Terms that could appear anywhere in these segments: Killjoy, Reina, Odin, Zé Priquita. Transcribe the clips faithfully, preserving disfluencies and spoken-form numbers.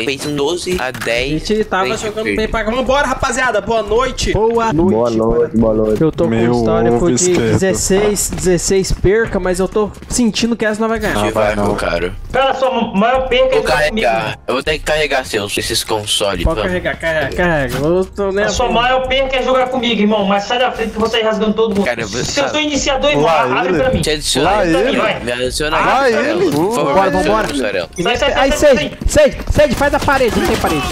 fez um doze a dez. A gente tava três, jogando três. Bem pra cá. Vambora, rapaziada. Boa noite. Boa noite. Boa noite, boa noite. Eu tô meu com um histórico de esquerdo. dezesseis, dezesseis perca, mas eu tô sentindo que essa não vai ganhar. Não, vai, meu caro. Cara, sua maior perca é carregar. Eu vou ter que carregar seus, esses consoles. Pode carregar, carrega, carrega. Eu tô nem a sua maior perca é jogar comigo, irmão. Mas sai da frente que você tá rasgando todo mundo. Cara, se eu sou iniciador, irmão, abre pra mim. Te adiciona. Lá ele. Me adiciona aí. Lá ele. Vambora, vambora. Sai, sai, sai. Aí, Sage, Sage, Sage, faz a parede, não tem parede.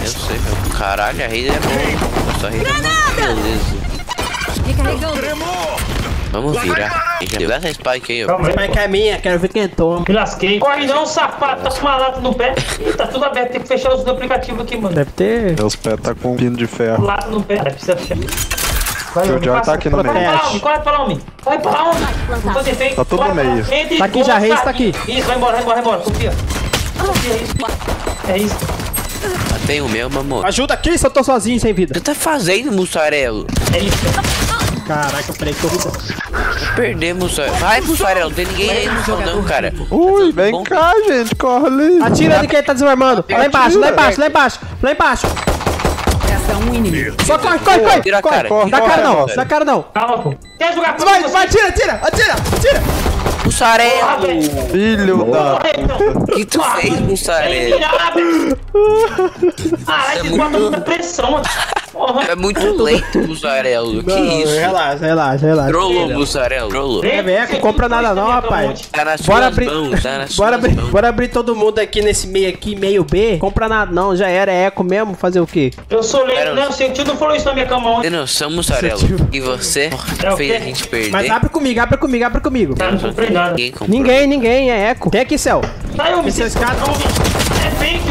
Eu sei, meu. Caralho, a rede é bom. Nossa, a rede é bom. Vamos virar. Deu essa spike aí, ó. Spike é minha, quero ver quem toma. Me lasquei. Corre não, sapato, tá com uma lata no pé. Ih, tá tudo aberto, tem que fechar os aplicativos aqui, mano. Deve ter. Meus pés tá com um pino de ferro. Lata no pé, precisa fechar. O Joy tá aqui no meio. Corre pra lá, homem. Corre pra lá, homem. Não tô defeito. Tá todo no meio. Tá aqui já, Reis tá aqui. Isso, vai embora, vai embora, vai embora. Confia. É isso. Matei o meu, mamão. Ajuda aqui, se eu tô sozinho, sem vida. O que tá fazendo, mussarelo? É isso. Caraca, peraí que eu vou... Perdemos, vai, mussarelo. Não tem ninguém aí no chão, não, cara. Ui, vem bom. Cá, gente. Corre ali. Atira ali que ele tá desarmando. Lá embaixo, lá embaixo, lá embaixo. Lá embaixo. Um inimigo. Só corre, corre, corre! Tira a cara, corre, corre. Dá cara não, dá cara não. Calma, pô. Quer jogar? Vai, vai, atira, atira, atira, atira. Mussarelo. Filho da puta. Que tu fez, mussarelo? Caralho, vocês botam muita pressão, mano. É muito lento, mussarelo. Que isso? Relaxa, relaxa, relaxa. Trollou, mussarelo. Trollou. É, velho, compra nada não, rapaz. Tá nas suas mãos, tá nas suas mãos. Bora abrir todo mundo aqui nesse meio aqui, meio B. Compra nada não, já era, é eco mesmo. Fazer o quê? Eu sou lento, né? O seu tio não falou isso na minha cama ontem. Não, sou mussarelo. E você fez a gente perder. Mas abre comigo, abre comigo, abre comigo. Ninguém, ninguém, é eco. Vem aqui, Céu. Saiu, me esses caras.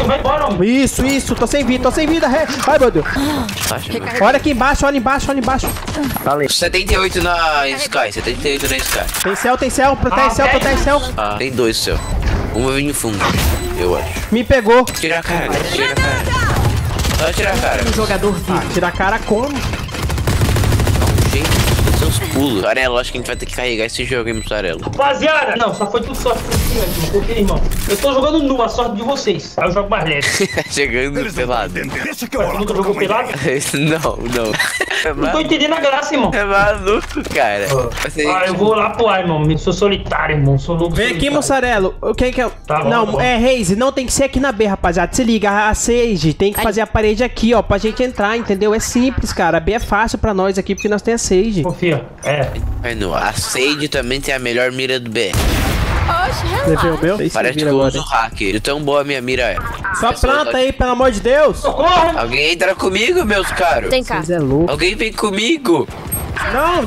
Vai embora, homem. Isso, isso, tô sem vida, tô sem vida. Ai, meu Deus. Olha aqui embaixo, olha embaixo, olha embaixo. setenta e oito na Sky, setenta e oito na Sky. Tem céu, tem céu, protege céu, protege céu. Ah, tem dois céu. Um vem no fundo, eu acho. Me pegou. Tira a cara, tira a cara. Só tira a cara. Ah, tira a cara como? Gente. Seus pulos. Sarelo, acho que a gente vai ter que carregar esse jogo aí, mussarelo. Rapaziada, não, só foi tudo sorte. Porque, irmão, eu tô jogando nu, a sorte de vocês. Aí eu jogo mais leve. Chegando pelado. Deixa que eu nunca jogou pelado? Não, não. É não tô entendendo a graça, irmão. É maluco, cara. Você... Ah, eu vou lá pro ar, irmão. Eu sou solitário, irmão. Sou louco. Vem solitário. Aqui, mussarelo. Quem que é? Tá bom, não, tá bom. É Reis. Não tem que ser aqui na B, rapaziada. Se liga, a Sage tem que ai. Fazer a parede aqui, ó, pra gente entrar, entendeu? É simples, cara. A B é fácil pra nós aqui, porque nós temos a Sage. Confia. É. A Sage também tem a melhor mira do B. O meu? Parece que eu uso hacker. Tão boa a minha mira é. Só planta aí, pelo amor de Deus. Socorro! Alguém entra comigo, meus caros. Tem cara. É louco. Alguém vem comigo. Não.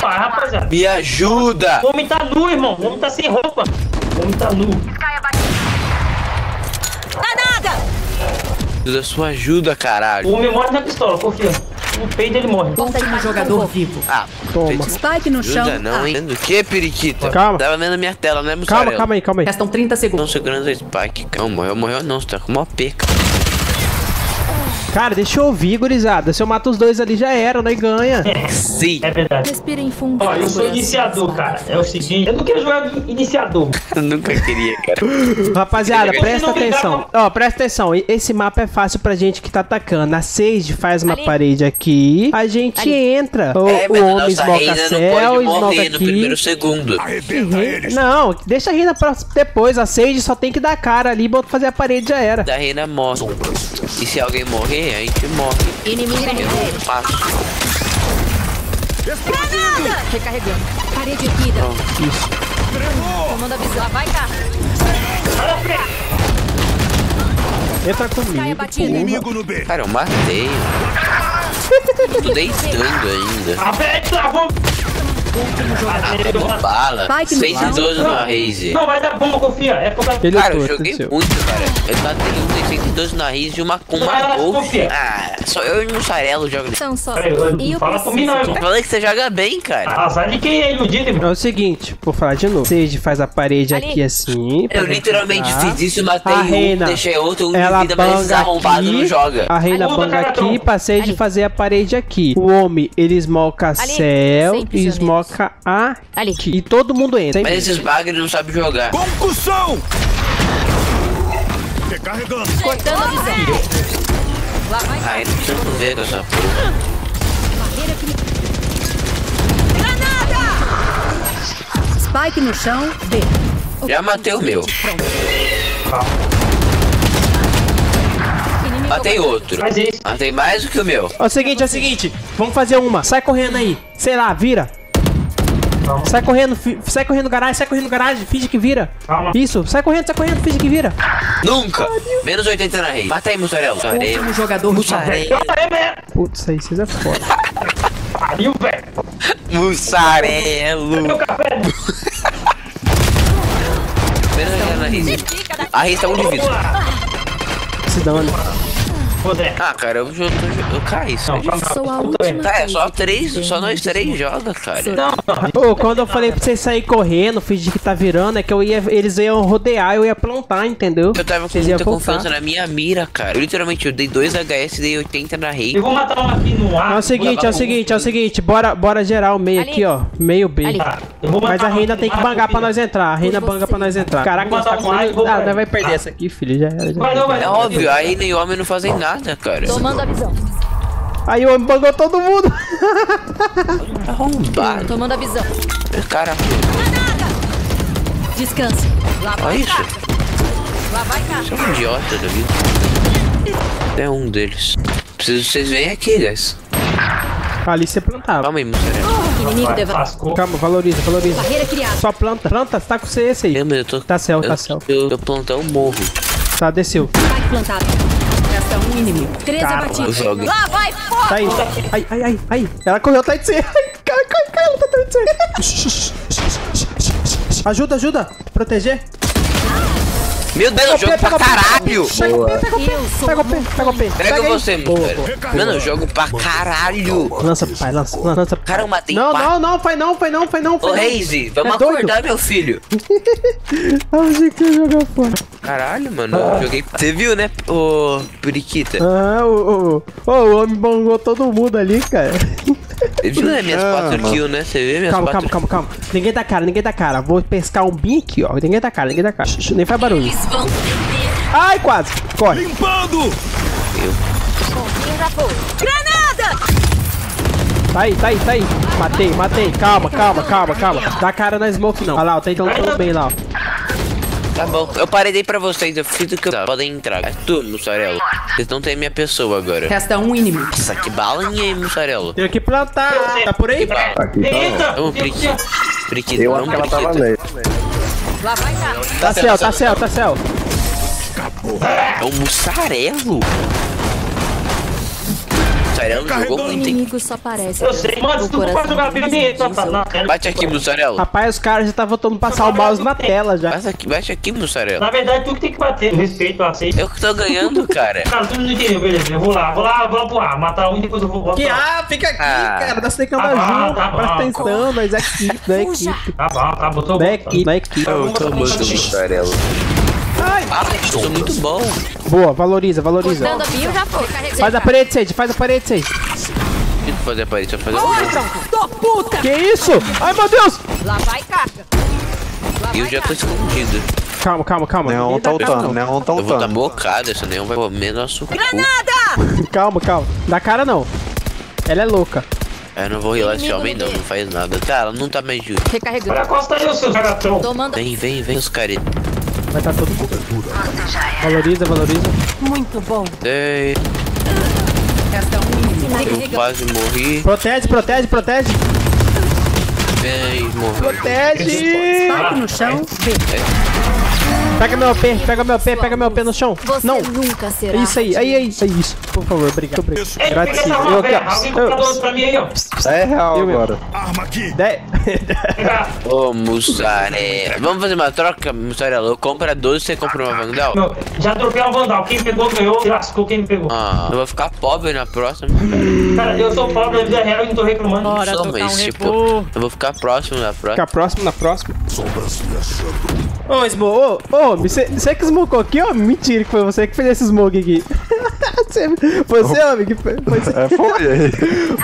Para, rapaziada. Me ajuda. O homem tá nu, irmão. O homem tá sem roupa. O homem tá nu. Nada. Da sua ajuda, caralho. O homem morre na pistola, confia. No peito ele morre. Último jogador vivo. Ah, toma. Spike no chão. Ajuda não, hein? Ah. O que, periquita? Calma. Tava vendo a minha tela, né, mussarelo? Calma, calma aí, calma aí. Restam trinta segundos. Não segurando a Spike. Calma, morreu, morreu não. Você tá com uma peca. Cara, deixa eu ouvir, gurizada. Se eu mato os dois ali, já era, nós ganha. É, sim. É verdade. Respira em fundo. Ó, eu sou iniciador, cara. É o seguinte, eu não queria jogar iniciador. Eu nunca queria, cara. Rapaziada, presta atenção. Ó, oh, presta atenção. Esse mapa é fácil pra gente que tá atacando. A Sage faz uma ali. Parede aqui. A gente ali. Entra. O, é, o homem esmoca céu, esmoca aqui. No primeiro segundo. Arrebenta eles. Não, deixa a Reina pra depois. A Sage só tem que dar cara ali, bota fazer a parede, já era. Da Reina morre. E se alguém morrer, a gente morre. Inimigo recarregando. Granada! Recarregando. Parede erguida. Isso. Comando a visão. Vai cá. Entra comigo. Inimigo no B. Cara, eu matei. Tô deitando ainda. Aperta, vamos. Ah, bala. seis e doze na Raze. Não, vai dar bomba, confia. É por causa... Cara, eu joguei muito, cara. Eu só tenho seis e doze na Raze e uma com uma golf. Ah, só eu e o mussarelo jogam. São só. Fala comigo, não, irmão. Falei que você joga bem, cara. Ah, sai de quem é iludido, irmão. É o seguinte, vou falar de novo. Sage faz a parede ali. Aqui assim. Eu literalmente fiz isso, matei a um, Reina. Deixei outro, um ela de vida, mas esse arrombado não joga. A Reina banga aqui pra Sage fazer a parede aqui. O homem, ele esmoca céu e esmoca a ali. E todo mundo entra. Mas esses bagres não sabem jogar. Concussão! Recarregando. Cortando a visão. Aí não precisa ver com essa porra. Barreira que me... Granada! Spike no chão, B. Já matei o meu. Matei outro. Matei mais do que o meu. É o seguinte, é o seguinte. Vamos fazer uma. Sai correndo aí. Sei lá, vira. Calma. Sai correndo, sai correndo garagem, sai correndo garagem, finge que vira. Calma. Isso, sai correndo, sai correndo, finge que vira. Nunca! Oh, menos oitenta na rede. Mata aí, Mussarel. Último jogador Mussarel. Putz, aí vocês é foda. Pariu, velho. Mussarelo. Menos oitenta na rede. A rede tá um de vida. Se dando. Ah, cara, eu, eu, eu, eu caí, só tá, é só três, só nós três joga, cara. Pô, quando eu falei pra vocês sair correndo, fingi que tá virando, é que eu ia, eles iam rodear, eu ia plantar, entendeu? Eu tava com muita confiança na minha mira, cara. Eu, literalmente, eu dei dois H S e dei oitenta na rei. Eu vou matar um aqui no ar. É o seguinte, é o seguinte, é o seguinte, bora, bora gerar o meio ali. Aqui, ó, meio B. Mas a Reina tem que bangar pra nós entrar, a Reina banga pra nós entrar. Caraca, nós tá com... Ah, nós vai perder essa aqui, filho, já era. É óbvio, aí nem homem não fazem nada. Nada, cara. Tomando a visão. Aí o homem bangou todo mundo. Tá arrombado. Tomando a visão. Cara. Descanse. Lá vai. Olha isso. Lá vai cá. Você é um idiota da vida. É um deles. Preciso que vocês venham aqui, guys. Ali você plantava. Calma aí, oh, calma, valoriza, valoriza. Só planta. Planta, tá com C S aí. Eu, eu tô... Tá céu, eu, tá céu. Eu, eu plantão morro. Tá, desceu. Vai plantado. Um inimigo. treze abatidos. Lá vai, foda! Tá aí. Ai, ai, ai, ai. Ela correu atrás de você. Cara, corre, cara, ela tá atrás de você. Ajuda, ajuda. Proteger. Meu Deus, eu jogo pra caralho. Pega o pé, pega o pé. Pega você, mano. Mano, eu jogo pra caralho. Lança, pai, lança, lança. Cara, eu matei. Não, não, não, faz não, faz não, faz não. Ô, Reise, vamos acordar, meu filho. Achei que eu ia jogar fora. Caralho, mano, eu joguei... Você viu, né, ô Priquita? Ah, o homem bangou todo mundo ali, cara. Você viu, né, minhas quatro kills, né? Você vê minhas quatro... Calma, calma, calma, calma. Ninguém dá cara, ninguém dá cara. Vou pescar um bin aqui, ó. Ninguém dá cara, ninguém dá cara. Nem faz barulho. Ai, quase. Corre. Limpando. Eu. Granada! Tá aí, tá aí, tá aí. Matei, matei. Calma, calma, calma, calma. Dá cara na smoke, não. Olha lá, tá entrando tudo bem lá, ó. Tá bom, eu paredei pra vocês, eu fiz o que eu... Tá, podem entrar. É tu, Mussarelo. Vocês não tem a minha pessoa agora. Resta um inimigo. Nossa, que balinha, hein, Mussarelo. Tem que plantar. Tá por aí? Tá aqui, tá. Eita! Vamos, Priquita. Priquita, eu acho que ela tava leve. Lá vai cá. Tá céu, tá céu, tá céu. Acabou. É o Mussarelo. Mussarelo jogou muito, hein? Eu sei, mano, se tu não pode jogar bem, tá falando. Bate aqui, Mussarelo. Rapaz, os caras já estavam tentando passar o mouse na tela já. Bate aqui, bate aqui, Mussarelo. Na verdade, tu que tem que bater. Respeito, aceito. Eu que tô ganhando, cara. Cara, tu não entendeu, beleza. Eu vou lá, vou lá, vou lá pro ar. Matar um e depois eu vou voltar. Que ah, fica aqui, cara. Nós temos que andar junto. Presta atenção, nós é aqui, não é aqui. Tá bom, tá, botou bom. Não é aqui, não é aqui. Eu tô muito Mussarelo. Ai, ah, isso é muito bom. Boa, valoriza, valoriza. Faz a parede, Sage, faz a parede, Sage. Tem que fazer a parede, só fazer a parede. Tô puta! Que isso? Ai, meu Deus! Lá vai carga. Eu já tô escondido. Calma, calma, calma. Neon tá ultando, Neon tá ultando. Eu vou dar bocada, esse Neon vai comer nosso cu. Granada! Calma, calma. Dá cara não. Ela é louca. Eu não vou rilar esse homem não, não faz nada. Cara, não tá mais justo. Recarregando. Olha a costa aí, seu jagatão. Vem, vem, vem os caretas. Vai estar todo cobertura. Valoriza, valoriza. Muito bom. Ei. Eu quase morri. Protege, protege, protege. Ei, morri. Protege. Saca no chão. É. Pega meu pé, pega meu pé, pega meu pé no chão. Você não. Nunca será. Isso aí, aí, aí, aí, isso. Por favor, obrigado. Grátis. Eu aqui, ó. Alguém tá doce pra mim aí, ó. É real agora. Arma aqui. Ô, Mussarela. Vamos fazer uma troca, Mussarela. Compra doze, você compra uma Vandal? Não, já troquei uma Vandal. Quem pegou, ganhou. Se lascou quem me pegou. Ah, eu vou ficar pobre na próxima. Cara, eu sou pobre na vida real e não tô reclamando. Bora, só, mas, um tipo, eu vou ficar próximo na próxima. Ficar próximo na próxima. Ô, Smoke, ô, ô, você que smocou aqui, ó. Mentira que foi você que fez esse smoke aqui. você, você homem, que foi. Você... É, foi aí.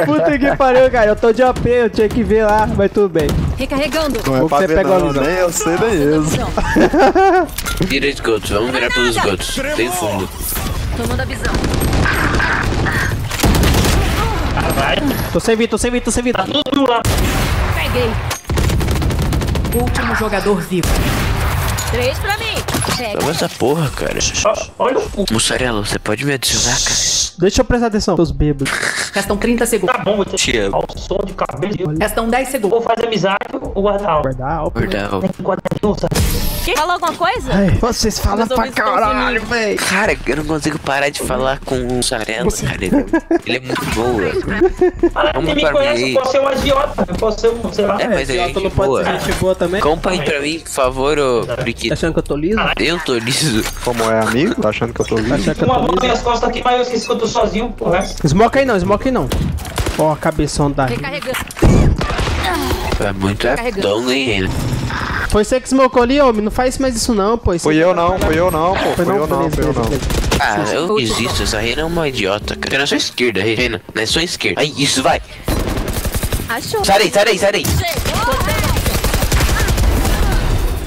Puta que pariu, cara. Eu tô de O P, eu tinha que ver lá, mas tudo bem. Recarregando. Não é pra você ver, pega não, nem eu sei, nem eu. Vira esgoto, vamos virar pelos esgotos. Tem fundo. Tomando a visão. Vai. Tô sem vida, tô sem vida, tô sem vida. Tá tudo lá. Peguei. Último jogador vivo. Três pra mim. Pega essa porra, cara. Olha o cu. Mussarela, você pode me adicionar, cara? Deixa eu prestar atenção. Seus bêbados. Restam trinta segundos. Tá bom, eu tenho o som de cabelo. Restam dez segundos. Ou faz amizade ou guardar algo. Guardar algo. Guardar algo. Falou alguma coisa? Ai, vocês falam pra caralho, véi. Cara, eu não consigo parar de falar com o Mussarela, cara. Ele, ele é muito bom, velho. Vamos pra mim. Eu posso ser um agiota. Eu posso ser um, sei lá. É, mas é gente boa. Gente boa também. Compra aí pra mim, por favor, ô Priquita. Tá achando que eu tô liso? Eu tô liso. Como é, amigo? Tá achando que eu tô liso? Tá que eu tô liso? Uma mão nas costas aqui, mas eu esqueci que eu tô sozinho, porra. Smoke aí não, smoke aí não. Ó, a cabeção da... Recarregando. É muito aptão, hein? Foi você que smocou ali, homem? Não faz mais isso não, pô. Isso foi eu não, foi eu não, pô. Foi eu não, foi eu não. Ah, eu existo. Essa Reina é uma idiota, cara. Na sua esquerda, Reina. Na sua esquerda. Aí, isso, vai. Sai daí, sai daí, sai daí.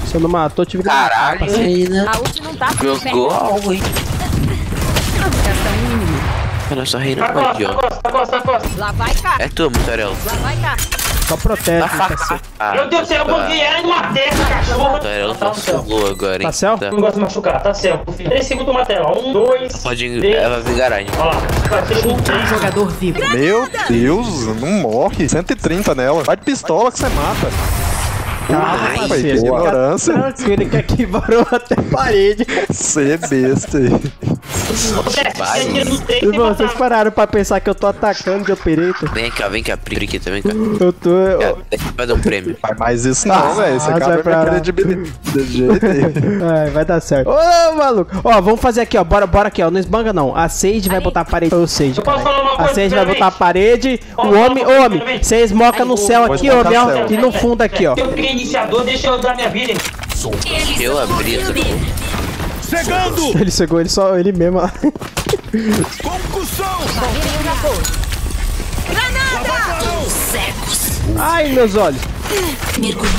Se eu não matou, tive que... Caralho, Reina. A ult não tá... Jogou algo, hein? Olha só, Reina é uma idiota. Lá vai, cara. É tu, Mussarela. Lá vai, cara. Só protege, parceiro. Meu Deus do céu, eu vou ganhar uma dessa, cachorro. Ela tá solo agora, hein? Tá, não gosto de machucar, tá certo. três segundos uma tela. Um, dois. Pode. Ela vem garagem. Ó lá. Jogador vivo. Meu Deus, não morre. cento e trinta nela. Vai de pistola que você mata. Caralho, que ignorância. Ele quer que varou até parede. Você besta aí. Irmão, vocês pararam pra pensar que eu tô atacando de opereta? Vem cá, vem cá, Priquita, vem cá. Eu tô... Vai dar um prêmio. Faz mais isso não, velho. Você acaba minha credibilidade. Vai dar certo. Ô, maluco. Ó, vamos fazer aqui, ó. Bora, bora aqui, ó. Não esbanga não. A Sage vai botar a parede. Ô, Sage, a Sage vai botar a parede. O homem, ô, homem. Você esmoca no céu aqui, ô, meu. E no fundo aqui, ó. Se eu peguei iniciador, deixa eu dar minha vida. Eu abri essa porra. Chegando! Ele chegou, ele só, ele mesmo. Concussão! Granada! Insetos! Ai, meus olhos! Mergulho!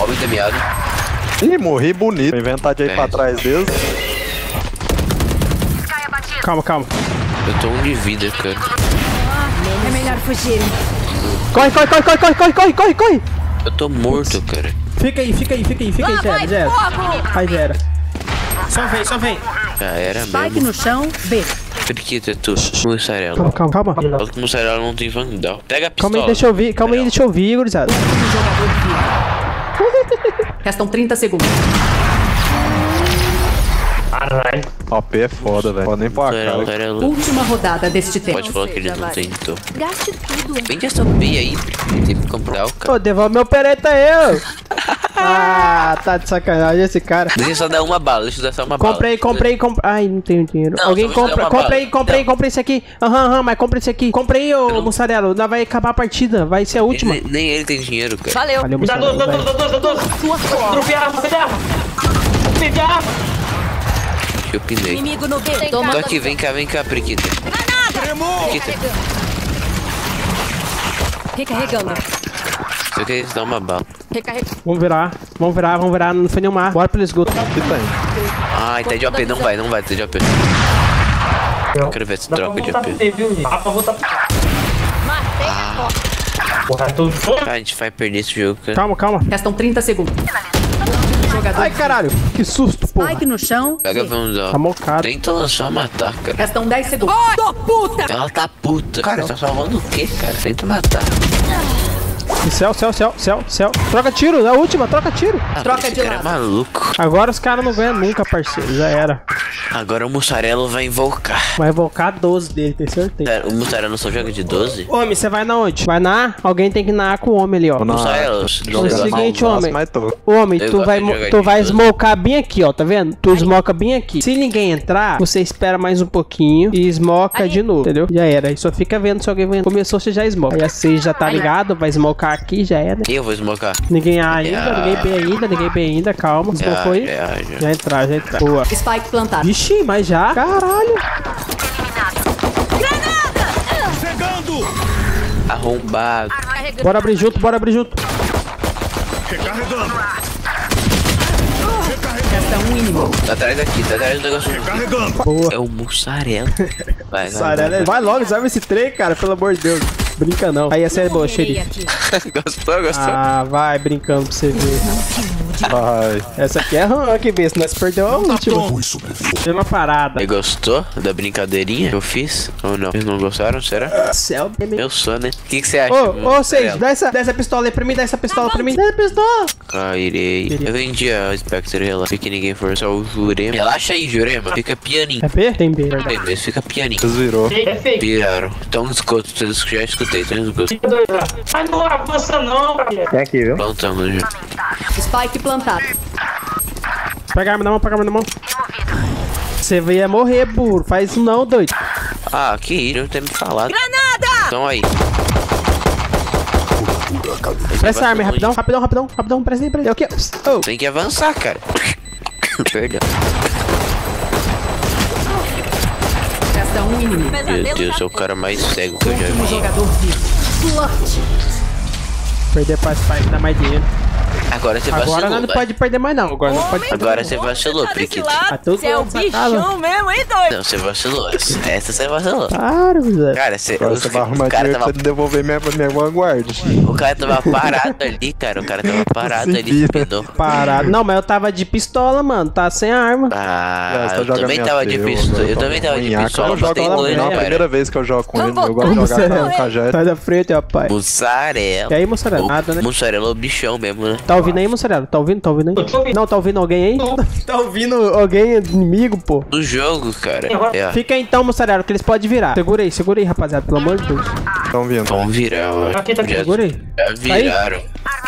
Homem demiado. Ih, morri bonito. Vou inventar de ir é. pra trás deles. Calma, calma. Eu tô um de vida, cara. É melhor fugir. Corre, corre, corre, corre, corre, corre, corre, corre! Eu tô morto, cara. Fica aí, fica aí, fica aí, fica aí, Zera, Zera. Aí, Zera. Só vem, só vem. Já era mesmo. Spike no chão, B. Priquita, tu, Mussarela. Calma, calma, calma. Fala que Mussarela não tem vandal. Pega a pistola. Calma aí, deixa eu vir, calma aí, deixa eu vir, gurizada. Restam trinta segundos. Caralho. O P é foda, velho. Pode nem pôr a cara. Última rodada deste tempo. Pode falar que ele não tentou. Gaste tudo. Vende essa B aí, Priquita, e comprar o cara. Pô, devolve meu pereta eu. Ah, tá de sacanagem esse cara. Deixa eu só dar uma bala, deixa eu dar só uma bala. Comprei, comprei, comprei. Ai, não tenho dinheiro. Não, alguém compra, comprei, comprei, comprei esse aqui. Aham, aham, mas compra esse aqui. Comprei, ô não... Mussarela, vai acabar a partida, vai ser a última. Nem, nem ele tem dinheiro, cara. Valeu. Valeu, dá doze, dá doze, dá doze, dá doze. Trofia arma, cadê a arma? Peguei a arma. Eu pinei. Inimigo no B. Tô aqui, vem cá, vem cá, Priquita. Priquita. Recarregando. Eu queria dar uma bala. Vamos virar, vamos virar, vamos virar, não foi nenhuma. Bora pelo esgoto. Ai, tá de O P, não vai, não vai, tá de O P. Eu quero ver se troca de O P. Ah. Cara, a gente vai perder esse jogo, cara. Calma, calma. Restam trinta segundos. Ai, caralho, que susto, pô. Spike no chão. Pega, vamos lá. Tá mocado. Tenta lançar matar, cara. Restam dez segundos. Oh, tô puta. Ela tá puta. Cara, tá salvando o quê, cara? Tenta matar. Céu, céu, céu, céu, céu. Troca tiro, é a última, troca tiro. Ah, troca de cara lado. É maluco. Agora os caras não ganham nunca, parceiro. Já era. Agora o Mussarela vai invocar. Vai invocar doze dele, tem certeza. O Mussarela só joga de doze? Homem, você vai na onde? Vai na A? Alguém tem que ir na A com o homem ali, ó. Mussarela, o seguinte, homem. Homem, tu vai, tu vai smocar bem aqui, ó, tá vendo? Tu smoca bem aqui. Se ninguém entrar, você espera mais um pouquinho e smoca de novo, entendeu? Já era. E só fica vendo se alguém vai. Começou, você já smoca. Aí a seis já tá ligado, vai smocar aqui já era. Eu vou esmocar. Ninguém A ainda, yeah. ninguém B ainda, ninguém B ainda, calma. Esmocou aí. Yeah, yeah, yeah. Já entrar, já entrar. Boa. Spike plantado. Vixe, mas já? Caralho. Granada! Chegando! Arrombado. Bora abrir junto, bora abrir junto. Recarregando. Tá atrás daqui, tá atrás do negócio. Boa. É o mussarela. Vai, vai, vai. Vai logo, sabe esse trem, cara, pelo amor de Deus. Brinca não. Aí essa é boa, xerife. Gostou, gostou? Ah, vai brincando pra você ver. Vai. Essa aqui é rank, vê. Se nós perdeu a última. Tem uma parada. Você gostou da brincadeirinha que eu fiz? Ou não? Vocês não gostaram, será? Céu, eu sou, né? O que você acha? Ô, ô, Sage, dá essa, dá essa pistola aí pra mim, dá essa pistola pra mim. Dá essa pistola. Cairei. Eu vendi a Spectre, relaxa. Que ninguém forçar o Jurema. Relaxa aí, Jurema. Fica pianinho. É B? Tem B. Tem B, fica pianinho. Virou. É fake. Viraram. Então, escuta, vocês já escutaram. Mas não avança não, cara. Tem aqui, viu? Plantamos, gente. Spike plantado. Pega a arma na mão, pega a arma na mão. Você ia morrer, burro. Faz isso não, doido. Ah, que isso, não tem me falado. Granada! Então aí. Presta a arma, rapidão, rapidão, rapidão, rapidão. Presta aí, presta aí. Oh. Tem que avançar, cara. Perdão. Meu Deus, é o cara mais cego que eu já vi. Perder pra Spike dá mais dinheiro. Agora você vacilou. Agora não pode perder mais não. Agora não pode. Agora você vacilou, Priquita. Você é o bichão mesmo, hein, doido? Não, você vacilou. Essa você vacilou. Claro, Zé. Cara, você vai arrumar dinheiro pra devolver minha vanguarda. O cara tava parado ali, cara. O cara tava parado ali. Parado. Não, mas eu tava de pistola, mano. Tá sem arma. Ah, eu também tava de pistola. Eu também tava de pistola. Eu jogo com ele. Não, a primeira vez que eu jogo com ele. Eu gosto de jogar com a Jé. Sai da frente, rapaz. Mussarela. E aí, mussarela nada, né? Mussarela é o bichão mesmo, né? Tá ouvindo aí, moçada? Tá ouvindo? Tá ouvindo aí? Não, tá ouvindo alguém aí? Tá ouvindo alguém inimigo, pô? Do jogo, cara. É. Fica aí, então, moçada, que eles podem virar. Segura aí, segura aí, rapaziada, pelo amor de Deus. Tão vindo. Tão virando. Segura aí. Já viraram.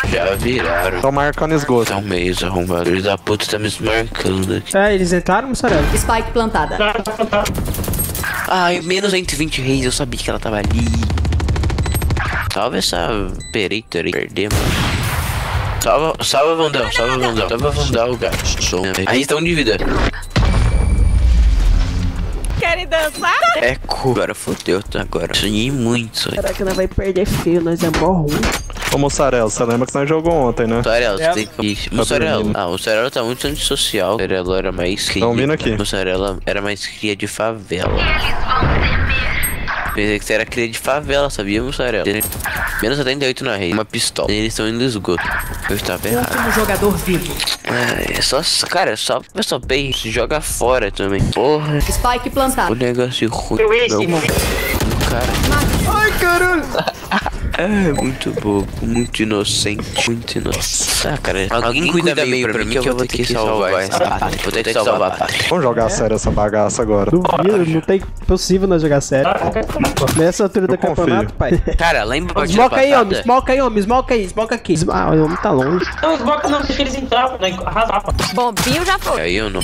Aí. Já viraram. Tão marcando esgoto. Tão meio arrombados. Eles da puta tá me marcando aqui. É, eles entraram, moçada? Spike plantada. Ai, menos cento e vinte reis, eu sabia que ela tava ali. Talvez essa pereita aí perder, mano. Salva, salva Vandal, salva Vandal, salva Vandal, cara. Som. Aí estão de vida. Querem dançar? Eco. Agora fodeu, tá? Agora. Sonhei muito, sonhei. Caraca, nós vai perder feio, nós é mó ruim. Ô, Mussarela, você lembra que nós jogamos ontem, né? Mussarela, você tem que... Isso, Mussarela. Ah, Mussarela tá muito antissocial. Mussarela era mais cria. Tão vindo aqui. Mussarela era mais cria de favela. Pensei que você era cria de favela, sabia, Mussarela? Menos setenta e oito na rede, uma pistola. Eles estão indo no esgoto. Eu estava errado. Último jogador vivo. Ah, é só. Cara, é só. Eu só bem. Se joga fora também. Porra. Spike plantado. O negócio ruim. Cara. Ai, caralho. É, muito bobo. Muito inocente. Muito inocente. Ah, cara. Alguém cuida, cuida meio pra, pra mim que eu vou ter que salvar essa pátria. Vou ter que salvar a pátria. Vamos jogar é? sério essa bagaça agora. Duvido, não tem possível nós jogar sério. Nessa altura do campeonato, pai. Cara, lembra. Smoke aí, ó. Me smoke aí, ó. Me smoke aí. Smoke aqui. Ah, o homem tá longe. Não, smoke não. Deixa eles entravam. Arrasavam. Bombinho já foi. Aí eu não.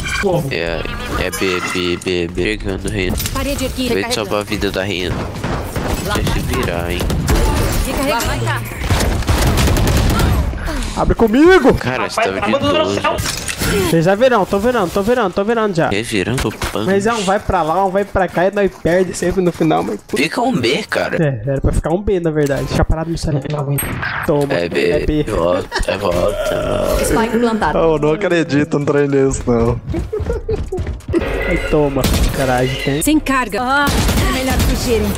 É, é B, B, B, B. Pegando, Reino. Parede aqui. Vem salvar a vida da Reino. Deixa virar, hein. Abre comigo! Cara, você tá virando. Vocês já verão, tô virando, tô virando, tô virando já. Revirando pano. Mas é um vai pra lá, um vai pra cá e nós perde sempre no final, mas. Fica um B, cara. É, era pra ficar um B, na verdade. Fica parado no celular. Toma, é B. É B. Volta, volta. Spike plantado. Eu não acredito no trem desse, não. Aí toma, caralho, tem. Sem carga. Ah, é melhor fugirem.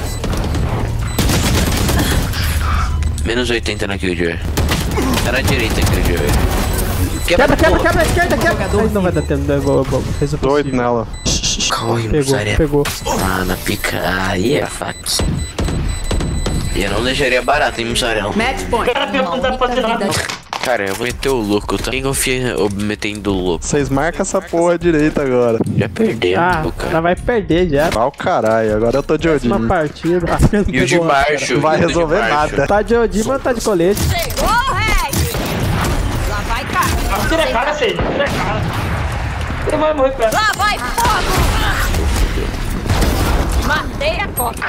Menos oitenta na Killjoy. Tá na direita, Killjoy. Quebra, quebra, quebra, esquerda, quebra. Mas não vai dar tempo, é boa, boa. Fez o possível. Doido nela. Calma, pegou. Ah, na pica. Aí é fax. E eu não deixaria barato, hein, Mussarela. Match point. Cara, eu vou meter o louco, tá? Quem confia metendo o louco? Vocês marcam essa porra direita agora. Já perdeu, ah, cara. Ela vai perder já. Vai o caralho, agora eu tô de Odin. Uma partida. Ah, e o de baixo. Não vai resolver nada. Tá de Odin, mas tá de colete. Chegou, Reg! Lá vai, cara. Ah, tira a cara, Cid. Tira a cara. Você vai morrer, cara. Lá vai, fogo! Matei a copa.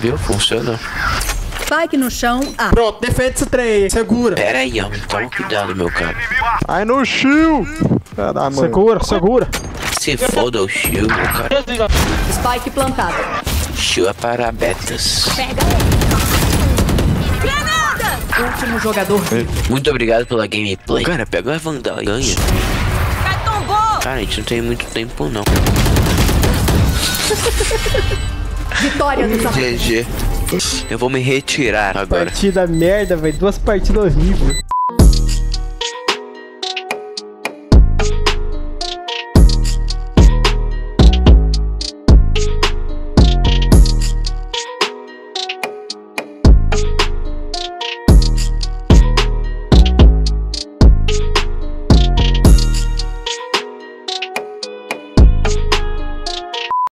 Viu? Funciona. Spike no chão, A. Pronto, defende esse trem, segura. Pera aí, homem, toma cuidado, meu cara. Ai, no shield. Segura, segura. Se foda o shield, meu cara. Spike plantado. Shield é para betas. Pega ele. Granada! Último jogador. Muito obrigado pela gameplay. Cara, pega a Vandal e ganha. Catombou! Cara, a gente não tem muito tempo, não. Vitória do G G. Eu vou me retirar agora. Partida merda, velho. Duas partidas horríveis.